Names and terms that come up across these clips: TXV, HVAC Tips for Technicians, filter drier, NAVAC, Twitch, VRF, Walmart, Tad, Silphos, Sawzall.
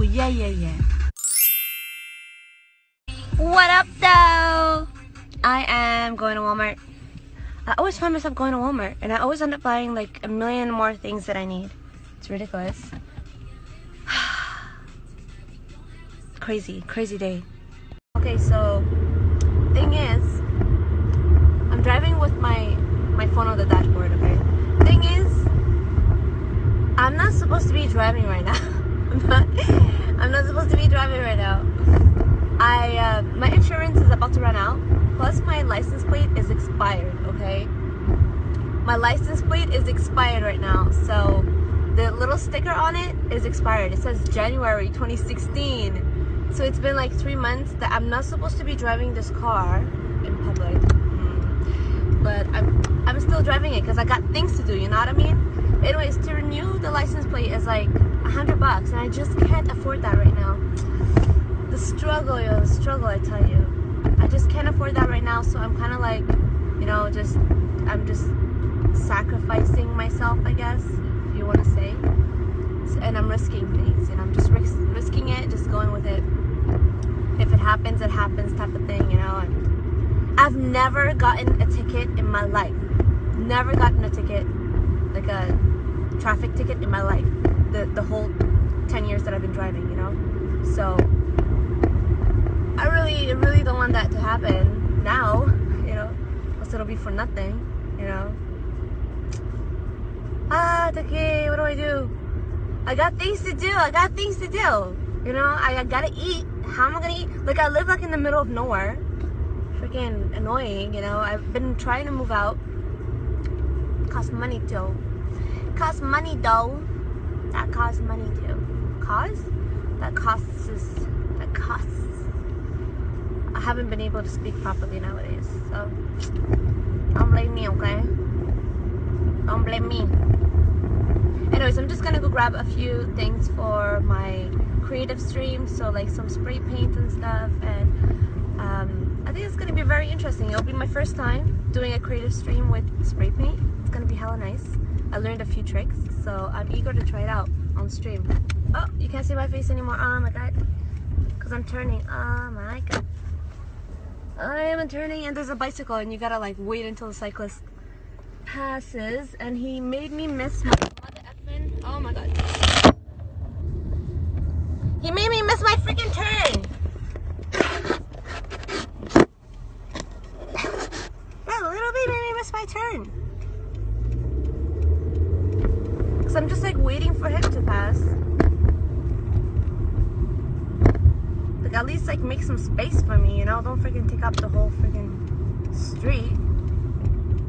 cool. Yeah, yeah, yeah. What up, though? I am going to Walmart. I always find myself going to Walmart, and I always end up buying like a million more things that I need. It's ridiculous. Crazy, crazy day. Okay, so thing is, I'm driving with my phone on the dashboard. Okay. Thing is, I'm not supposed to be driving right now. I'm not supposed to be driving right now. My insurance is about to run out. Plus, my license plate is expired. Okay. My license plate is expired right now. So the little sticker on it is expired. It says January 2016. So it's been like 3 months that I'm not supposed to be driving this car in public. But I'm still driving it because I got things to do, you know what I mean? Anyways, to renew the license plate is like $100 and I just can't afford that right now. The struggle, yo, the struggle, I tell you. I just can't afford that right now, so I'm kind of like, you know, I'm just sacrificing myself, I guess, if you want to say. And I'm risking things, and I'm just risking it, just going with it. If it happens, it happens type of thing, you know? I've never gotten a ticket in my life. Never gotten a ticket, like a traffic ticket in my life. The whole 10 years that I've been driving, you know? So I really don't want that to happen now, you know? Because it'll be for nothing, you know? Okay, what do? I got things to do, You know, I gotta eat. How am I gonna eat? Like, I live like in the middle of nowhere. Freaking annoying, you know? I've been trying to move out. Cost money too. Cost money though. That costs money too. Cause? That costs. I haven't been able to speak properly nowadays, so don't blame me, okay? Don't blame me. Anyways, I'm just gonna go grab a few things for my creative stream, so like some spray paint and stuff, and I think it's gonna be very interesting. It'll be my first time doing a creative stream with spray paint. It's gonna be hella nice. I learned a few tricks, so I'm eager to try it out on stream. Oh, you can't see my face anymore. Oh my god, because I'm turning. Oh my god, I am turning, and there's a bicycle, and you gotta like wait until the cyclist passes, and he made me miss my mother effing. Oh my god, he made me miss my freaking turn. My turn, because I'm just like waiting for him to pass. Like, at least like make some space for me, you know? Don't freaking take up the whole freaking street.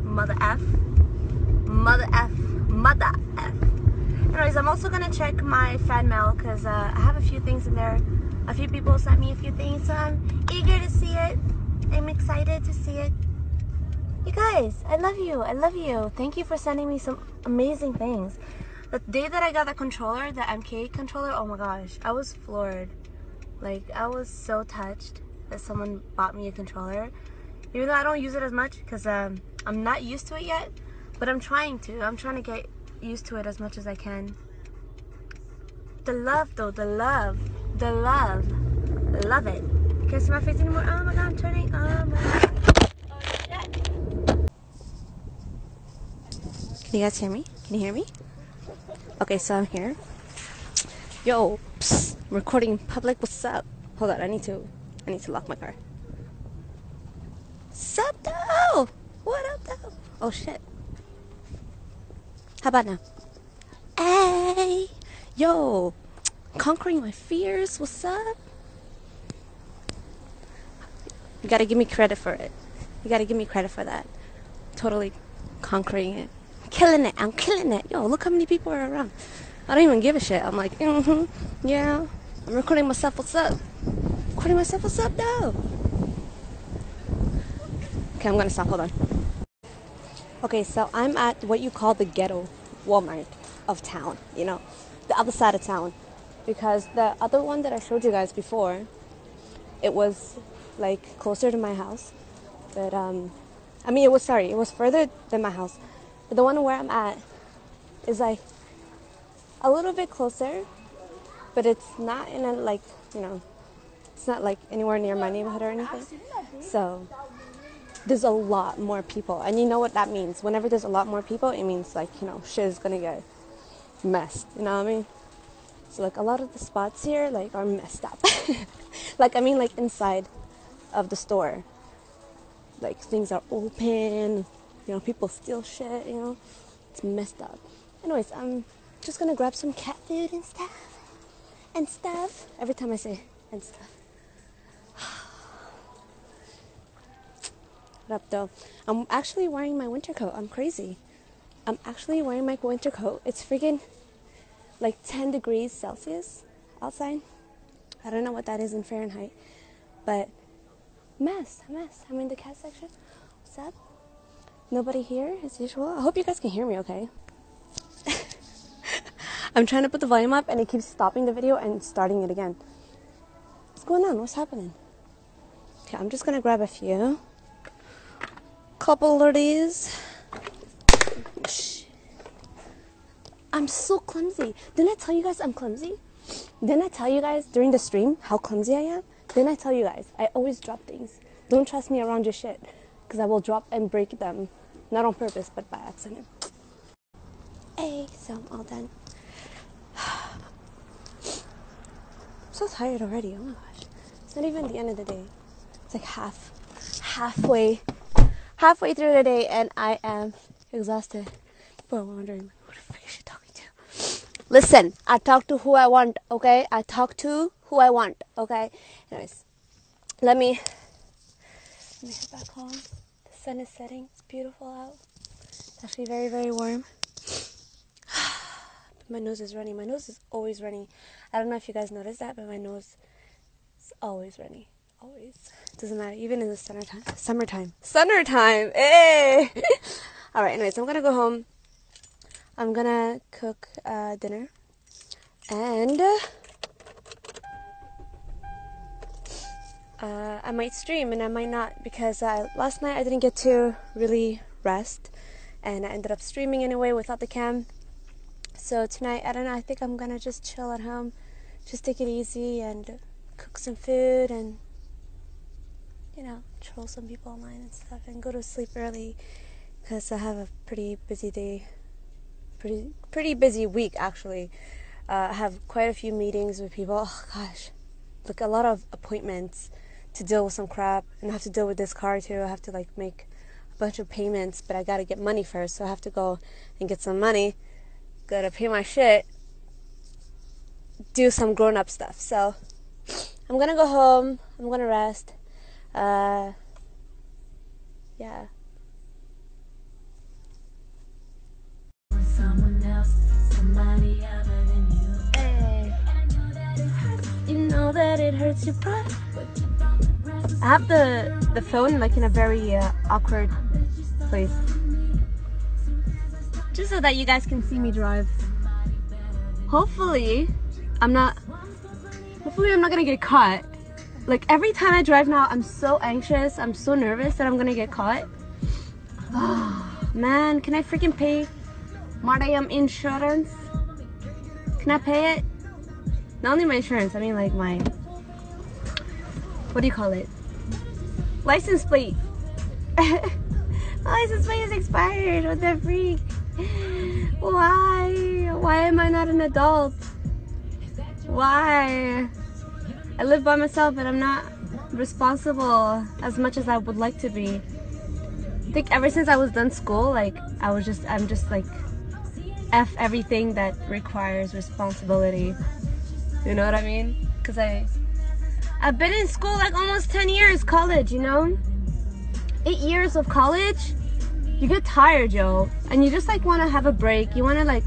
Mother F, mother F, mother F. Anyways, I'm also gonna check my fan mail because I have a few things in there. A few people sent me a few things, so I'm eager to see it. I'm excited to see it. You guys, I love you. I love you. Thank you for sending me some amazing things. The day that I got the controller, the MK controller, oh my gosh, I was floored. Like, I was so touched that someone bought me a controller. Even though I don't use it as much because I'm not used to it yet, but I'm trying to. I'm trying to get used to it as much as I can. The love, though, the love. Love it. Can't see my face anymore. Oh my god, I'm turning. Oh my god. Can you guys hear me? Can you hear me? Okay, so I'm here. Yo, psst, I'm recording in public. What's up? Hold on, I need to lock my car. Sup though? What up though? Oh shit. How about now? Hey, yo, conquering my fears. What's up? You gotta give me credit for it. You gotta give me credit for that. Totally conquering it. Killing it, I'm killing it. Yo, look how many people are around. I don't even give a shit. I'm like, yeah. I'm recording myself, what's up? Recording myself, what's up, though? Okay, I'm gonna stop, hold on. Okay, so I'm at what you call the ghetto Walmart of town, you know? The other side of town. Because the other one that I showed you guys before, it was, like, closer to my house. But, I mean, it was further than my house. But the one where I'm at is like a little bit closer, but it's not in a, like, you know, it's not like anywhere near my neighborhood or anything. So there's a lot more people, and you know what that means. Whenever there's a lot more people, it means, like, you know, shit is gonna get messed, you know what I mean? So, like, a lot of the spots here, like, are messed up. Like, I mean, like, inside of the store, like, things are open, you know, people steal shit, you know, it's messed up. Anyways, I'm just gonna grab some cat food and stuff, every time I say "and stuff." What up, though? I'm actually wearing my winter coat. I'm crazy. I'm actually wearing my winter coat. It's freaking like 10 degrees Celsius outside. I don't know what that is in Fahrenheit, but mess. I'm in the cat section. What's up? Nobody here as usual. I hope you guys can hear me okay. I'm trying to put the volume up and it keeps stopping the video and starting it again. What's going on? What's happening? Okay, I'm just gonna grab a few. Couple of these. I'm so clumsy. Didn't I tell you guys I'm clumsy? Didn't I tell you guys during the stream how clumsy I am? Didn't I tell you guys? I always drop things. Don't trust me around your shit, because I will drop and break them. Not on purpose, but by accident. Hey, so I'm all done. I'm so tired already. Oh my gosh. It's not even the end of the day. It's like halfway through the day, and I am exhausted. People are wondering, who the fuck is she talking to? Listen, I talk to who I want, okay? I talk to who I want, okay? Anyways, let me head back home. The sun is setting. It's beautiful out. It's actually very, very warm. But my nose is runny. My nose is always runny. I don't know if you guys noticed that, but my nose is always runny. Always. Doesn't matter, even in the summertime. Hey. All right, anyways, I'm gonna go home. I'm gonna cook dinner, and I might stream and I might not, because last night I didn't get to really rest, and I ended up streaming anyway without the cam. So tonight, I don't know, I think I'm gonna just chill at home, just take it easy and cook some food, and, you know, troll some people online and stuff, and go to sleep early, because I have a pretty busy day, pretty busy week actually. I have quite a few meetings with people. Oh gosh, like a lot of appointments to deal with some crap, and I have to deal with this car too. I have to, like, make a bunch of payments, but I gotta get money first, so I have to go and get some money, gotta pay my shit, do some grown-up stuff. So I'm gonna go home. I'm gonna rest. Yeah. Someone else, somebody other than you. Hey. You know that it hurts your pride. I have the phone, like, in a very awkward place, just so that you guys can see me drive. Hopefully I'm not gonna get caught. Like, every time I drive now, I'm so anxious, I'm so nervous that I'm gonna get caught. Oh, man, can I freaking pay my damn insurance? Can I pay it? Not only my insurance, I mean, like, my, what do you call it? License plate. My license plate is expired. What the freak? Why am I not an adult? Why? I live by myself and I'm not responsible as much as I would like to be. I think ever since I was done school, like, I'm just like, F everything that requires responsibility. You know what I mean? Because I've been in school like almost 10 years, college, you know? 8 years of college, you get tired, yo. And you just, like, want to have a break. You want to, like,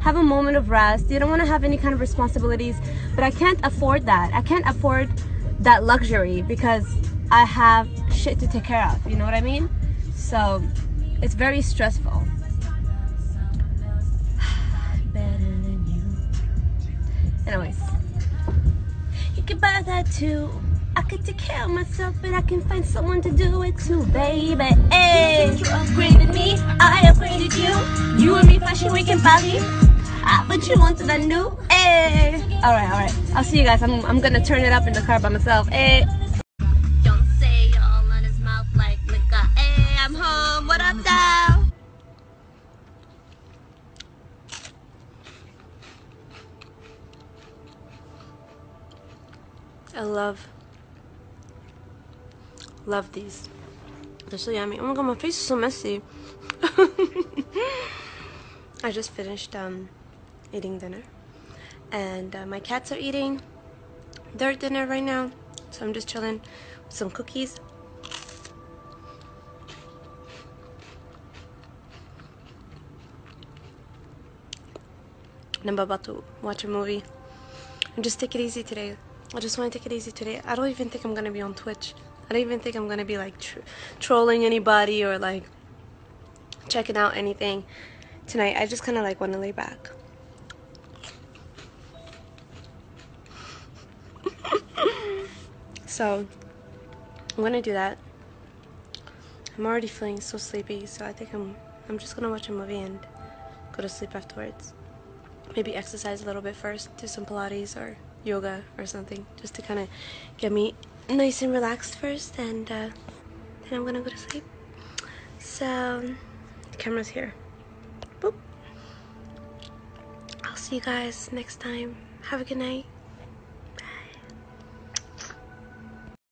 have a moment of rest. You don't want to have any kind of responsibilities, but I can't afford that. I can't afford that luxury because I have shit to take care of, you know what I mean? So it's very stressful. Anyways, you can buy that too. I could take care of myself, but I can find someone to do it too, baby. Hey, you upgraded me, I upgraded you. You and me, fashion week in Bali. I put you onto the new. Hey. Alright, alright. I'll see you guys. I'm gonna turn it up in the car by myself. Hey. Don't say all on his mouth like liquor. Hey, I'm home. What up, though? I love these. They're so yummy. Oh my god, my face is so messy. I just finished eating dinner, and my cats are eating their dinner right now, so I'm just chilling with some cookies. And I'm about to watch a movie and just take it easy today. I just want to take it easy today. I don't even think I'm gonna be on Twitch. I don't even think I'm gonna be like trolling anybody or like checking out anything tonight. I just kind of like want to lay back. So I'm gonna do that. I'm already feeling so sleepy, so I think I'm just gonna watch a movie and go to sleep afterwards. Maybe exercise a little bit first, do some Pilates or yoga or something, just to kind of get me nice and relaxed first, and then I'm gonna go to sleep. So the camera's here. Boop. I'll see you guys next time. Have a good night.